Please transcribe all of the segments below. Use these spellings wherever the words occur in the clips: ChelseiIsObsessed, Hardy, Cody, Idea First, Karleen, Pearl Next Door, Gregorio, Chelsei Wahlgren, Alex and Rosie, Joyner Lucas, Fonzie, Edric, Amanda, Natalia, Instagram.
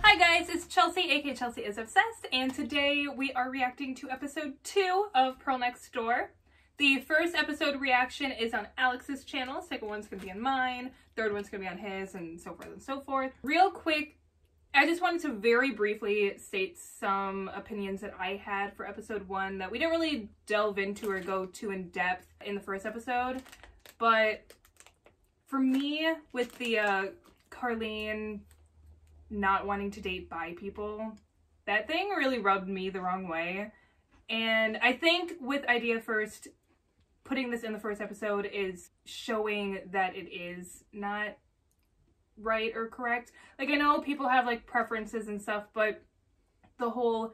Hi guys, it's Chelsea, aka Chelsea is Obsessed, and today we are reacting to episode 2 of Pearl Next Door. The first episode reaction is on Alex's channel, second one's gonna be on mine, third one's gonna be on his, and so forth and so forth. Real quick, I just wanted to very briefly state some opinions that I had for episode 1 that we didn't really delve into or go too in depth in the first episode, but for me, with the Karleen not wanting to date bi people, that thing really rubbed me the wrong way. And I think with Idea First, putting this in the first episode is showing that it is not right or correct. Like, I know people have like preferences and stuff, but the whole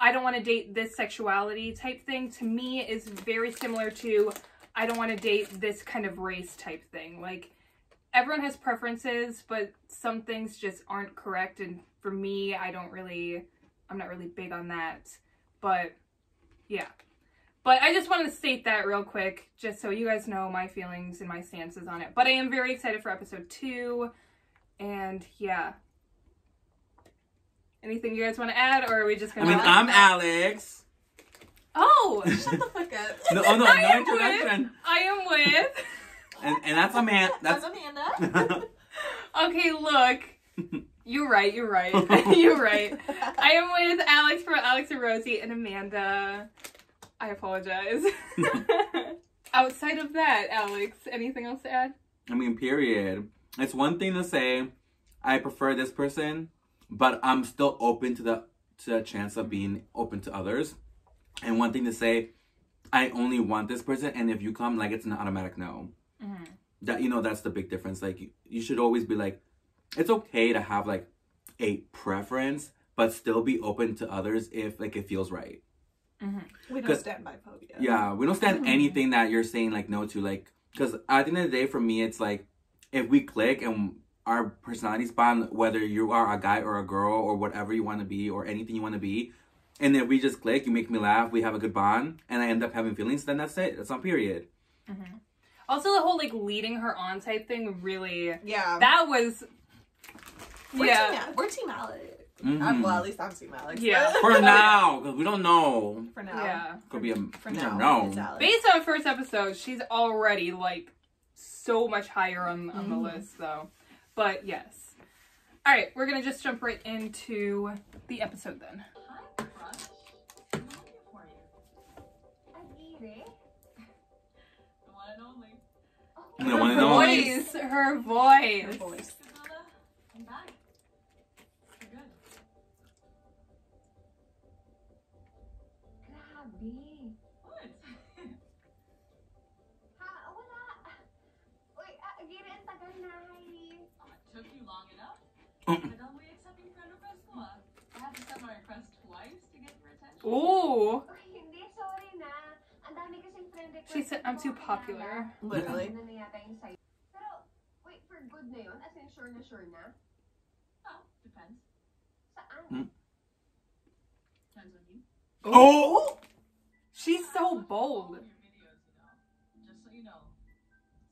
I don't want to date this sexuality type thing to me is very similar to I don't want to date this kind of race type thing. Like, everyone has preferences, but some things just aren't correct, and for me, I'm not really big on that. But yeah, but I just wanted to state that real quick just so you guys know my feelings and my stances on it. But I am very excited for episode 2, and yeah. Anything you guys want to add, or are we just gonna? I mean, I'm Alex. Oh, shut the fuck up. No, oh no, no introduction. I am with. And that's Amanda. That's Amanda. Okay, look. You're right. I am with Alex from Alex and Rosie and Amanda. I apologize. Outside of that, Alex, anything else to add? I mean, period. It's one thing to say, I prefer this person, but I'm still open to the chance of being open to others. And one thing to say, I only want this person, and if you come, like, it's an automatic no. Mm-hmm. That, you know, that's the big difference. Like, you should always be like, it's okay to have like a preference, but still be open to others if like it feels right. Mm-hmm. We don't stand by phobia. Yeah, we don't stand anything that you're saying like no to, like, because at the end of the day, for me, it's like if we click and our personalities bond, whether you are a guy or a girl or whatever you want to be or anything you want to be, and then we just click, you make me laugh, we have a good bond, and I end up having feelings, then that's it. That's not period. Mm-hmm. Also, the whole like leading her on type thing really, yeah, that was, we're team Alex. Mm-hmm. Well, at least I'm team Alex. Yeah, but for now, because we don't know. For now, yeah, could be a for now. No. Based on first episode, she's already like so much higher on the list, though. But yes, all right, we're gonna just jump right into the episode then. Hi, crush. I'm here for you. I'm easy. The one and only. Her voice. I'm back. You're good. Grabe. What? Ha, wala. Uy, gira ang tagal na. It took you long enough. Tagal mo yung accepting friend request mo, ah. I have to send my request twice to get your attention. Ooh. Hindi, sorry na. Ang dami kasing friend request. She said, I'm too popular. Literally. Wait, for good na yun? As in, sure na sure na? Oh, depends. Saan? Depends on you. Oh! She's so bold. Your videos, you know. Just so you know,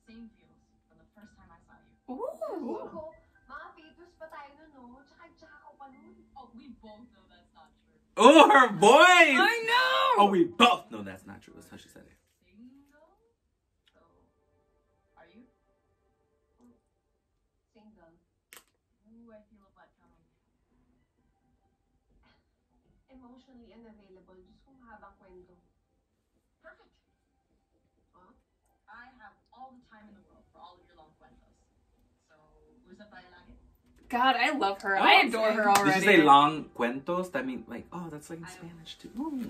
same views from the first time I saw you. Ooh! Mga fetus pa tayo nun, no? Tsaka ko pa nun. Oh, we both know that's not true. Oh, her voice! I know! Oh, we both know that's not true. That's how she said it. Emotionally unavailable. Just kung habang kwento. Perfect. Huh? I have all the time in the world for all of your long cuentos. So, where's that by langit? God, I love her. I adore her already. Did you say long cuentos? That means like, oh, that's like in Spanish too. Ooh.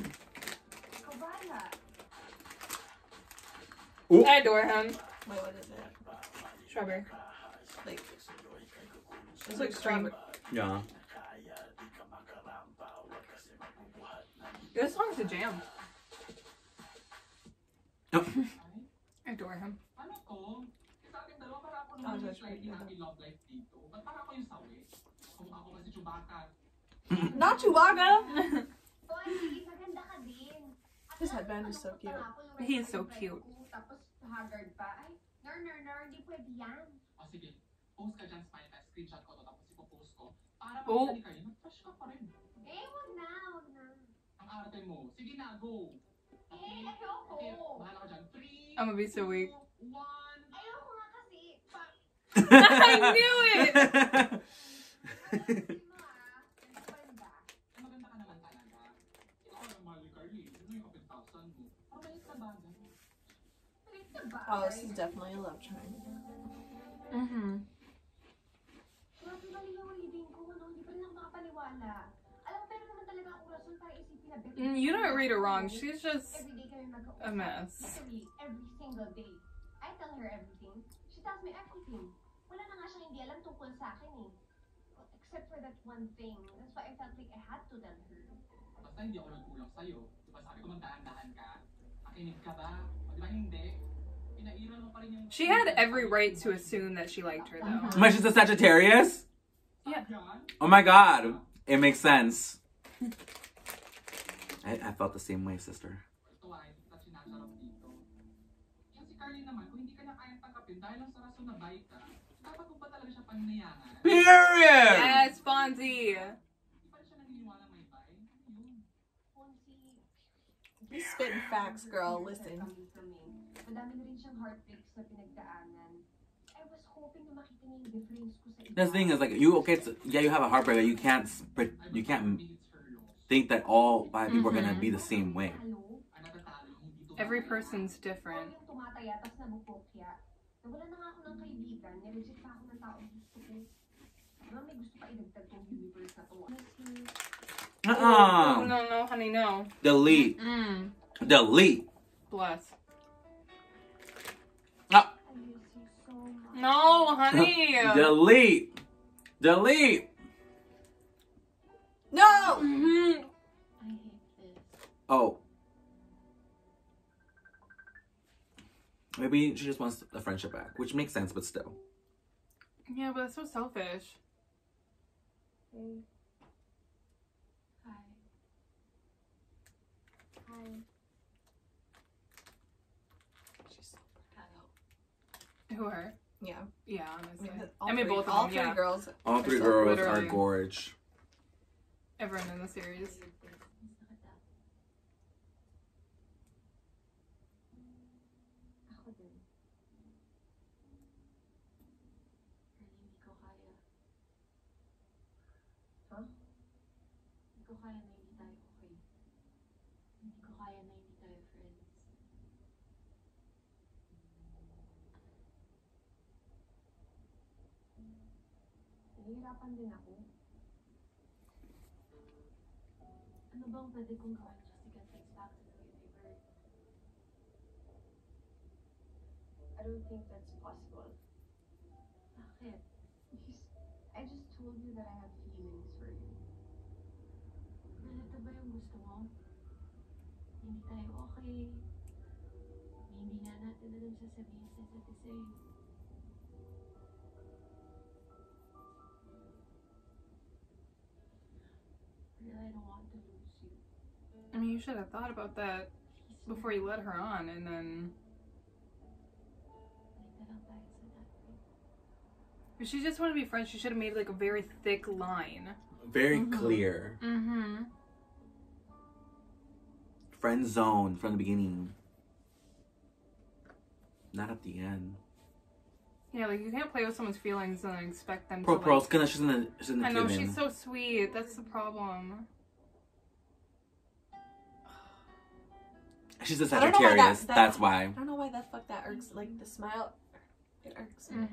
Ooh. I adore him. Wait, what is it? Strawberry. Like, it's like strawberry. Yeah. This song's a jam. Oh. I adore him. Not Chewbacca! His head. Ben is so cute. He is so cute. Oh. I'm gonna be so weak. I knew it! Oh, this is definitely a love triangle. Mm-hmm. You don't read her wrong. She's just a mess. Every single day. I tell her everything. She tells me everything. Wala na nga siyang hindi alam tungkol sa akin eh. Except for that one thing. That's why I felt like I had to tell her. Basta hindi ako nagkulang sa'yo. Diba sabi ko magdahan-dahan ka? Akinig ka ba? O diba hindi? Pinairan mo pa rin yung... She had every right to assume that she liked her though. But she's a Sagittarius? Yeah. Oh my god. It makes sense. I felt the same way, sister. Period! Yes, Fonzie! You're spitting facts, girl. Listen. The thing is, like, you okay? So, yeah, you have a heartbreak, but you can't think that all five people are gonna be the same way. Every person's different. Oh, no, honey, no. Delete. Delete. Bless. Ah. No, honey. Delete. Delete. No. Oh. Maybe she just wants the friendship back, which makes sense, but still. Yeah, but it's so selfish. Hi. Hi. She's so hello. Who her? Yeah. Yeah, honestly. I mean, both of them. All three girls. All three girls are gorge. Everyone in the series. I don't think that's possible. I just told you that I have feelings for you. Nalata ba yung gusto mo? Hindi tayo okay. Hindi na natin alam sasabihin sa isa't isa. I don't want to lose you. I mean, you should have thought about that before you led her on, and then... If she just wanted to be friends, she should have made, like, a very thick line. Very clear. Friend zone from the beginning. Not at the end. Yeah, like, you can't play with someone's feelings and then expect them to, like... she's in the I know, she's so sweet. That's the problem. She's a Sagittarius. That's why. I don't know why that fuck that irks, like, the smile... It irks me.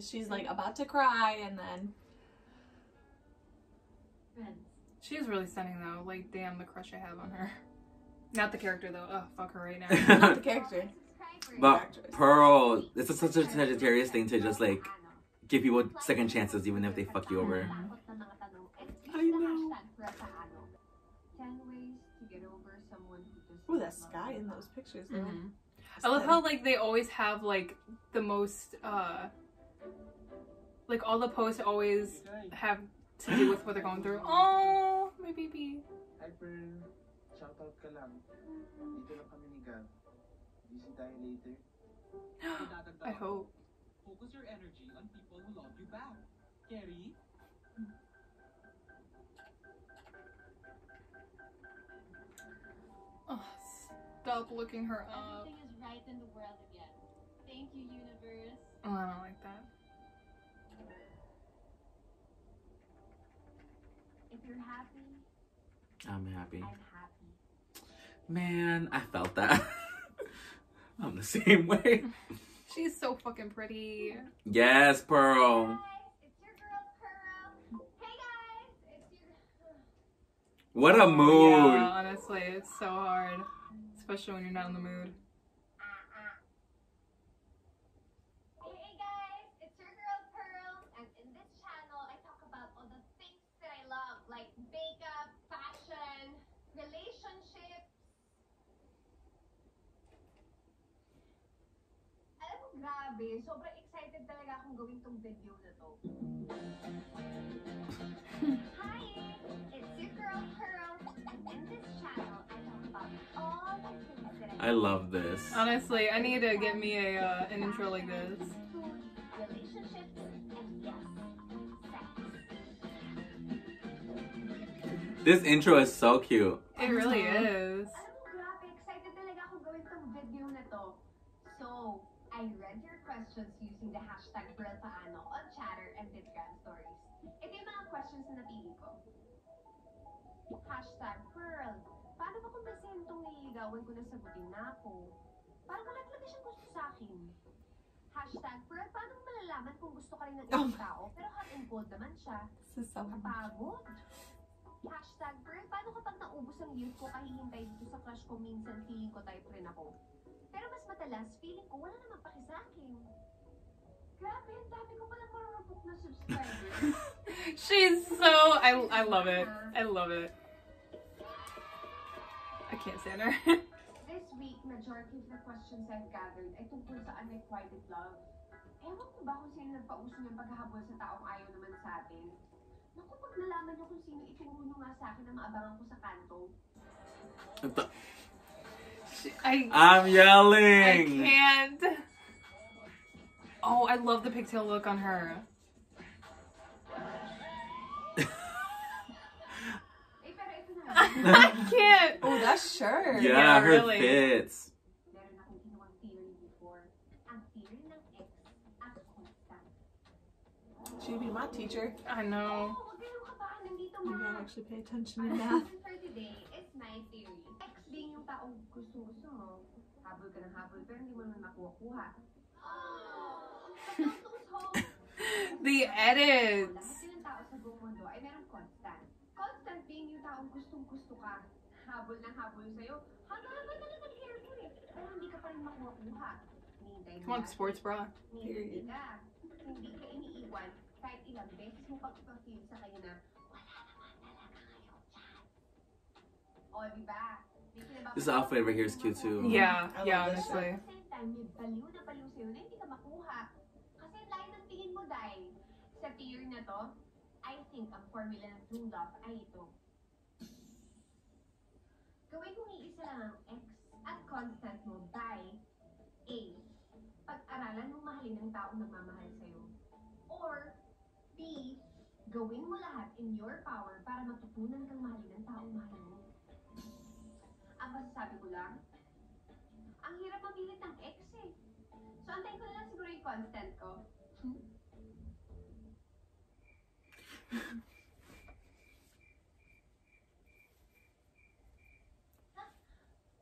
She's, like, about to cry and then... She is really stunning, though. Like, damn, the crush I have on her. Not the character, though. Oh, fuck her right now. Not the character. But Pearl, it's such a Sagittarius thing to just, like, give people second chances even if they fuck you over. I know. Ooh, that sky in those pictures, though. I love how, like, they always have, like, the most, like, all the posts always have to do with what they're going through. Oh, my baby. Shoutout ka lang. Dito lang kami ni Gab. Busy tayo later. I hope. Focus your energy on people who love you back. Kerry? Oh, stop looking her up. Everything is right in the world again. Thank you, universe. Oh, I don't like that. If you're happy, I'm happy. I'm happy. Man, I felt that. I'm the same way. She's so fucking pretty. Yes, Pearl. Hey guys, it's your girl, Pearl. Hey guys, it's your... What a mood. Yeah, honestly, it's so hard. Especially when you're not in the mood. Hey guys, it's your girl, Pearl. And in this channel, I talk about all the things that I love. Like makeup, fashion, relationships. Grabe, sobrang excited talaga akong gawin tong video na to. Hi! It's your girl, Pearl. And in this channel, I talk about all the things that I love this. Honestly, I need to give me a, an intro like this. Relationships and yes, sex. This intro is so cute. It really is. I read your questions using the hashtag #PearlPaano on Chatter and Instagram stories. Ito yung mga questions na napili ko. #Pearl, paano ba kung basin itong nililigawan ko na sagutin na ako? Parang wala talaga siyang gusto sa akin. #Pearl, paano mo malalaman kung gusto ka rin ng isang tao pero hot and cold naman siya? Kapagod? #Pearl, paano kapag naubos ang youth ko kahihintay dito sa crush ko minsan feeling ko type rin ako? Pero mas madalas, feeling ko wala namang paki sa akin. Grabe, ang dami ko palang marurupok na subscribers. She's so... I love it. I love it. I can't stand her. This week, majority of the questions I've gathered ay tungkol sa unrequited love. Ewan ko ba kung sino nagpauso ng paghahabol sa taong ayaw naman sa atin? Naku, pag nalaman niyo kung sino ituro nga sa akin na maabangan ko sa kanto. Ito. I'm yelling. I can't. Oh, I love the pigtail look on her. I can't. Oh, that shirt. Yeah, yeah, her really. Fits. She'd be my teacher. I know. You don't actually pay attention to math. My theory. Ex din yung taong gusto-gusto mo. Habol ka ng habol pero hindi mo naman makuha-kuha. The edits! Lahat silang tao sa buong mundo ay merong constant. Constant being yung taong gustong-gusto ka. Habol ng habol sa'yo. Hanggang pero hindi ka pa rin makuha-kuha. Come on, sports bra. Hindi ka. Hindi ka iniiwan kahit ilang beses mo pag-feel sa kanya na this outfit right here is cute too. Yeah, yeah, honestly. I think ang formula ng true love ay ito. Gawin kong iisa lang ang ex at constant mo by A. Pag-aralan mong mahalin ang taong nagmamahal sa'yo. Or B. Gawin mo lahat in your power para matutunan kang mahalin ang taong mahal mo. Ang masasabi ko lang, ang hirap mamilit ng ex eh. So, antayin ko na lang siguro yung constant ko.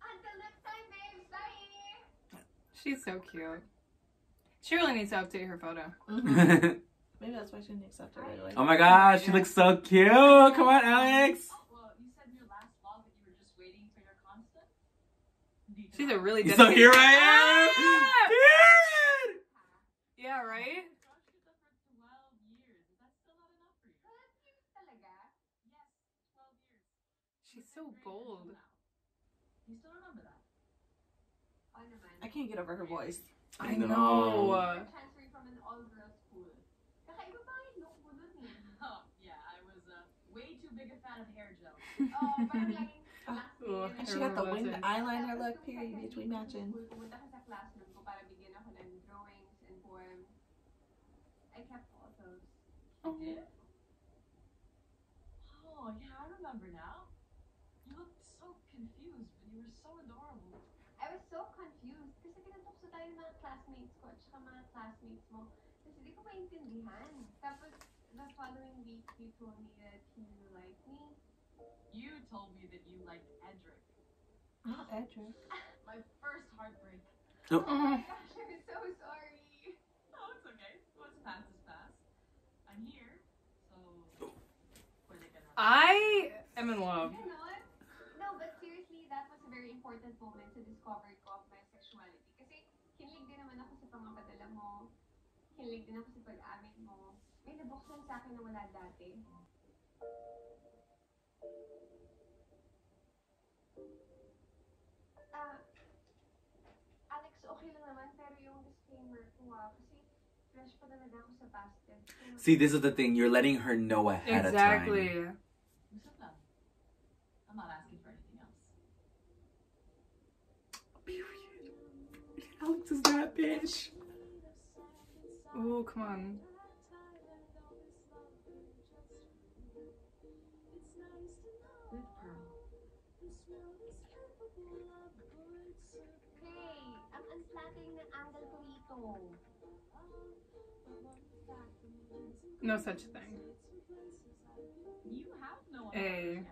Until next time, babes. Bye! She's so cute. She really needs to update her photo. Mm-hmm. Maybe that's why she didn't accept it right away. Oh my gosh, she looks so cute. Come on, Alex. She's a really good. So here I am. Ah! Dude! Yeah, right? She's so bold. I can't get over her voice. I know. Transferring from an all-girls school. Yeah, I was way too big a fan of hair gel. Oh, And she got the winged eyeliner look, period, bitch, we matching. Oh. I did? Oh, yeah, I remember now. You looked so confused, but you were so adorable. I was so confused kasi kinatap sa tayo ng mga classmates ko at saka mga classmates mo. Kasi di ko maintindihan. Tapos, the following week, you told me that you liked me. You told me that you liked Edric. Not Edric. My first heartbreak. Oh my gosh, I'm so sorry. Oh, it's okay. What's past is past. I'm here, so I am in love. You know, no, but seriously, that was a very important moment to discover of my sexuality. Kasi kinilig din naman ako sa pangapadala mo, kinilig din ako sa pag-amin mo. May nabuksan sa akin na wala dati. Alex, okay lang naman, pero yung disclaimer ko kasi see, this is the thing. You're letting her know ahead of time. Exactly. I'm not asking for anything else. Period. Alex is that bitch. Oh, come on. With Pearl. Hey, I'm unslacking the angle ko dito. No such thing. You have no idea.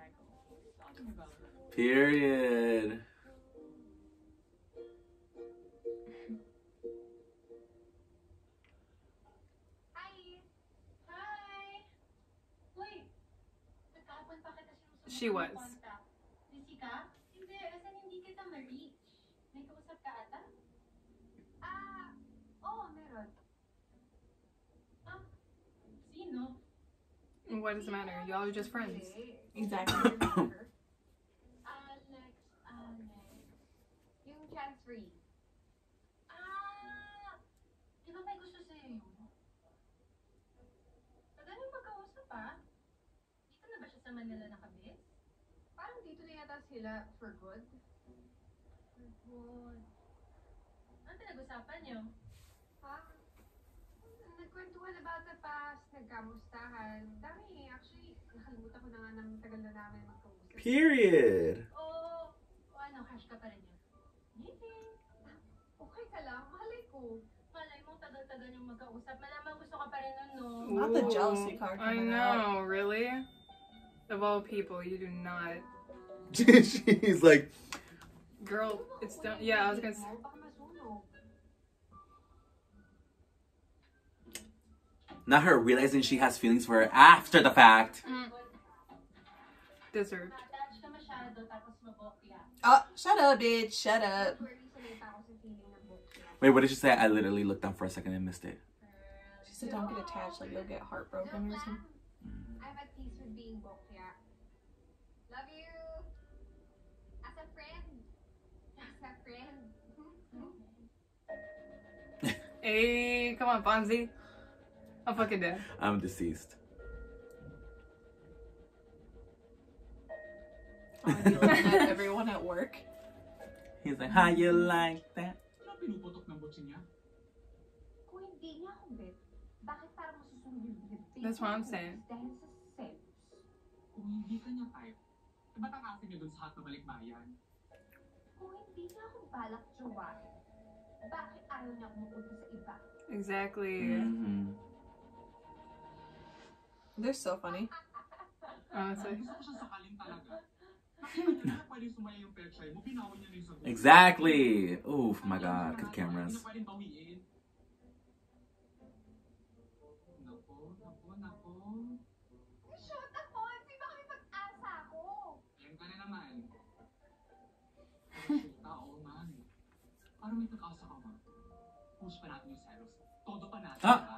Period. Hi. Hi. Wait. She was. What does it matter? Y'all are just friends. Exactly. Yung chance free. Di ba may gusto sa iyo? Kadali magkausap pa. Dito na ba siya sa Manila nakabit? Parang dito na yata sila for good. For good. Ano pinag-usapan niyo? Ha? Nagkwentuhan about the past, nagkamustahan. Dami, actually, nakalimutan ko na nga ng tagal na namin magkamusta. Period! Oo, ano, hash ka pa rin yun. Meeting! Okay ka lang, malay ko. Malay mo, tagal-tagal yung magkausap. Malamang gusto ka pa rin nun, no? Not the jealousy card. I know, really? Of all people, you do not. She's like... Girl, it's done. Yeah, I was gonna say... Not her realizing she has feelings for her after the fact. Mm. Deserved. Oh, shut up, bitch. Shut up. Wait, what did she say? I literally looked down for a second and missed it. She said, don't get attached, like you'll get heartbroken or something. I'm at peace with being Bokya. Love you. As a friend. As a friend. Hey, come on, Fonzie. I'm fucking dead. I'm deceased. Oh, I feel like that everyone at work. He's like, how you like that? That's what I'm saying. Exactly. Mm-hmm. They're so funny. Honestly. Exactly. Oh my god, good cameras.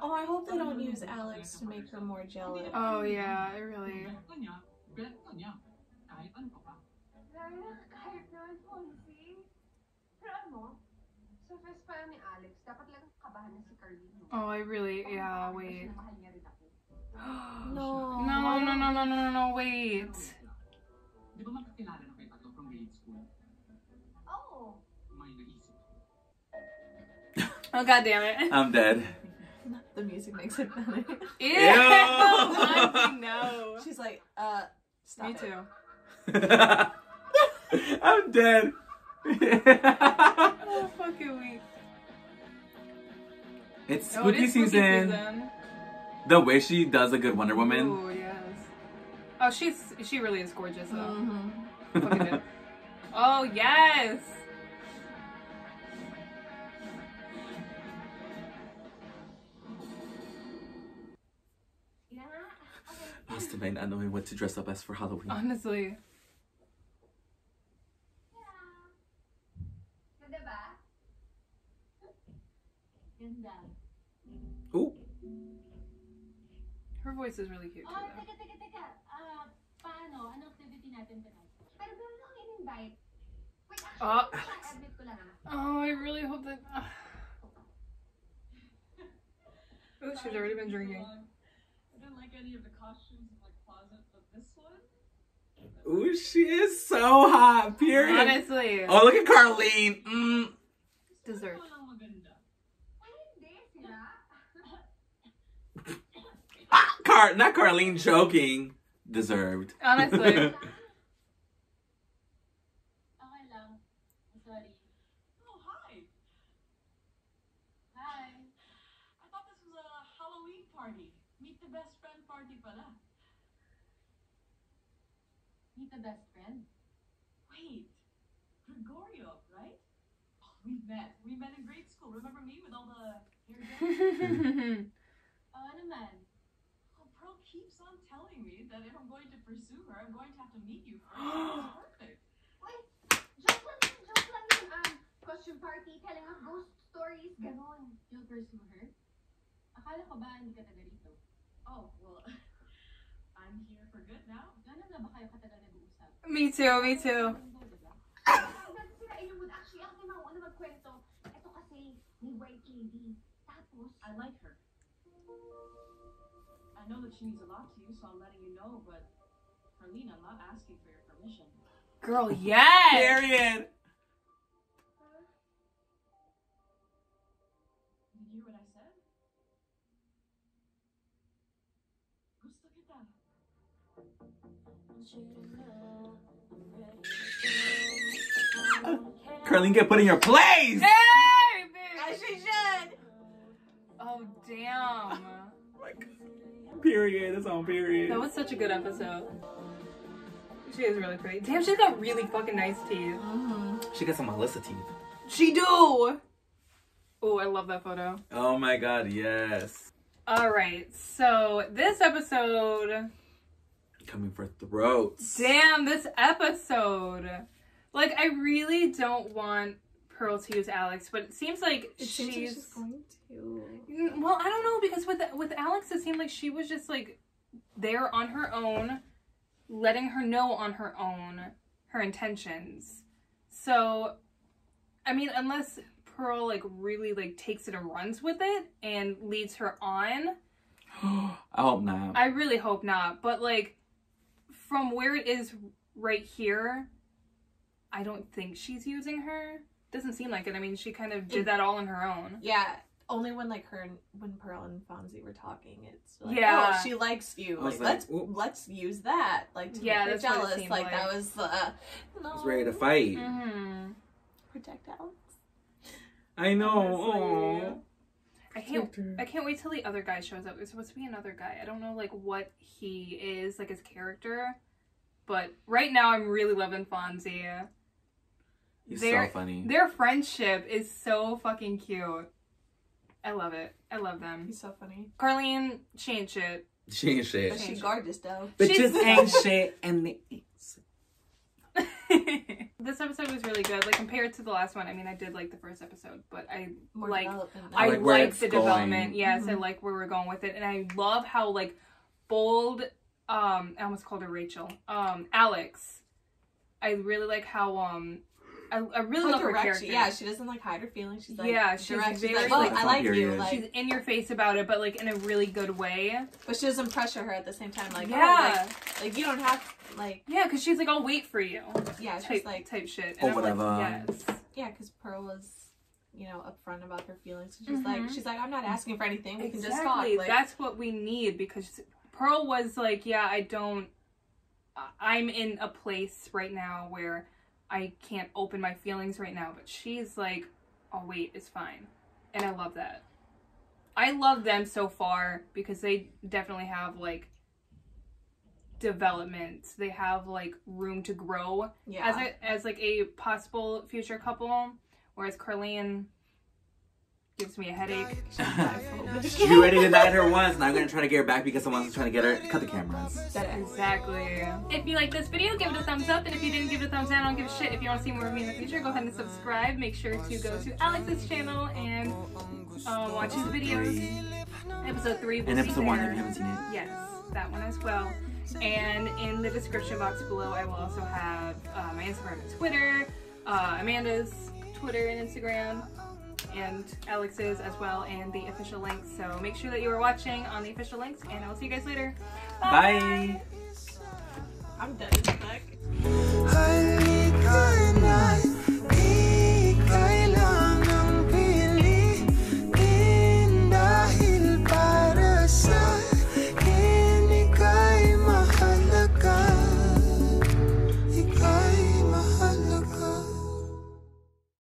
Oh, I hope they don't use Alex to make her more jealous. Oh yeah, I really. Oh, I really. Yeah, wait. No. No, no, no, no, no, no, no, wait. Oh, God damn it. I'm dead. The music makes it funny. Ew! Ew. No. She's like, stop me it. Too. I'm dead. Oh, fucking weak. It's spooky season. The way she does a good Wonder Woman. Oh, yes. Oh, she really is gorgeous, though. Mm-hmm. Fucking good. Oh, yes! Masturbate not knowing what to dress up as for Halloween. Honestly. Ooh. Her voice is really cute, too, though. Oh, I really hope that... Oh, she's already been drinking. I didn't like any of the costumes in the closet, but this one... Ooh, she is so hot, period. Honestly. Oh, look at Karleen. Mm. Dessert. Ah, not Karleen joking. Deserved. Honestly. Meet the best friend? Wait, Gregorio, right? Oh, we've met. We met in grade school. Remember me with all the hair? Oh, Pearl keeps on telling me that if I'm going to pursue her, I'm going to have to meet you first. Perfect. Wait, just let me costume party, telling us ghost stories. Ganon, you'll pursue her? Akala ko ba hindi ka taga dito? Oh, well... I'm here for good now. Me too, me too. I like her. I know that she means a lot to you, so I'm letting you know, but Karleen, I'm not asking for your permission. Girl, yes! Period! You hear what I said? Gusto kita. Karleen, get put in your place! Hey, bitch! As she should! Oh, damn. Like, period. It's on period. That was such a good episode. She is really pretty. Damn, she's got really fucking nice teeth. Mm-hmm. She got some Melissa teeth. She do! Oh, I love that photo. Oh my god, yes. Alright, so this episode... coming for throats. Damn, this episode. Like, I really don't want Pearl to use Alex, but it seems like she's going to. Well, I don't know, because with Alex, it seemed like she was just like there on her own, letting her know on her own her intentions. So, I mean, unless Pearl like really like takes it and runs with it and leads her on. I hope not. I really hope not, but like, from where it is right here, I don't think she's using her. Doesn't seem like it. I mean, she kind of did that all on her own. Yeah, only when like when Pearl and Fonzie were talking, it's like, yeah, oh, she likes you. Like, let's use that. Like, to yeah, make her jealous. Like that was the. No. I was ready to fight. Mm-hmm. Protect Alex. I know. I can't. I can't wait till the other guy shows up. There's supposed to be another guy. I don't know like what he is, like his character, but right now I'm really loving Fonzie. He's so funny. Their friendship is so fucking cute. I love it. I love them. He's so funny. Karleen, she ain't shit. She ain't shit. But she gorgeous though. But just ain't shit and the. This episode was really good. Like compared to the last one, I mean, I did like the first episode, but I like the development. Yes, mm-hmm. I like where we're going with it, and I love how like bold. I almost called her Rachel. Alex. I really like how I really love her character. Yeah, she doesn't like hide her feelings. She's like, yeah, she's direct. Very, she's like, oh, I like you. Like, she's in your face about it, but like in a really good way. But she doesn't pressure her at the same time. Like, yeah, oh, like you don't have like. Yeah, because she's like, I'll wait for you. Yeah, she's like type shit. And or whatever. Like, yes. Yeah, because Pearl was you know, upfront about her feelings. She's like, I'm not asking for anything. We can just talk. Like, that's what we need, because Pearl was like, yeah, I don't, I'm in a place right now where I can't open my feelings right now. But she's like, oh wait, it's fine. And I love that. I love them so far, because they definitely have like development. They have like room to grow as like a possible future couple. Whereas Karleen gives me a headache. You already denied her once, and I'm gonna try to get her back because someone's trying to get her cut the cameras. Exactly. If you like this video, give it a thumbs up, and if you didn't give it a thumbs down, I don't give a shit. If you want to see more of me in the future, go ahead and subscribe. Make sure to go to Alex's channel and watch his videos. Episode 3 and episode 1 if you haven't seen it. Yes, that one as well. And in the description box below, I will also have my Instagram and Twitter, Amanda's Twitter and Instagram, and Alex's as well, and the official links. So make sure that you are watching on the official links, and I'll see you guys later. Bye. I'm done.